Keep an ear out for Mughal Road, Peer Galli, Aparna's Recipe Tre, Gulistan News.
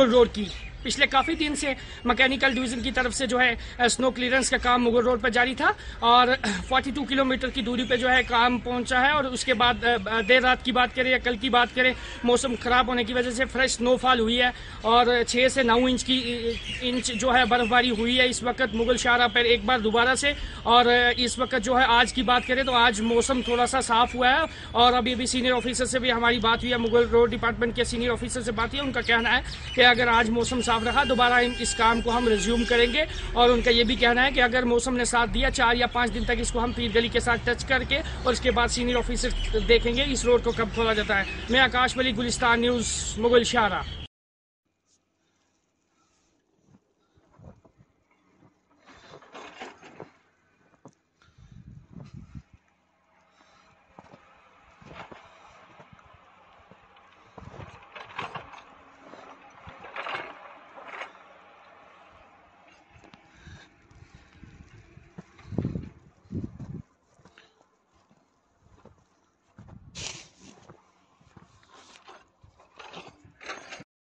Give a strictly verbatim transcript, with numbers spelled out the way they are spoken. Mughal road की पिछले काफी दिन से मैकेनिकल डिवीजन की तरफ से जो है स्नो क्लीयरेंस का काम मुगल रोड पर जारी था और बयालीस किलोमीटर की दूरी पे जो है काम पहुंचा है। और उसके बाद देर रात की बात करें या कल की बात करें, मौसम खराब होने की वजह से फ्रेश स्नोफॉल हुई है और छः से नौ इंच की इंच जो है बर्फबारी हुई है इस वक्त मुगल शाहरा पर एक बार दोबारा से। और इस वक्त जो है आज की बात करें तो आज मौसम थोड़ा सा साफ हुआ है और अभी भी सीनियर ऑफिसर से भी हमारी बात हुई है, मुगल रोड डिपार्टमेंट के सीनियर ऑफिसर से बात हुई है। उनका कहना है कि अगर आज मौसम साफ रहा दोबारा इस काम को हम रिज्यूम करेंगे और उनका ये भी कहना है कि अगर मौसम ने साथ दिया चार या पांच दिन तक इसको हम पीर गली के साथ टच करके और उसके बाद सीनियर ऑफिसर देखेंगे इस रोड को कब खोला जाता है। मैं आकाशवाणी गुलिस्तान न्यूज़ मुगल शाहरा।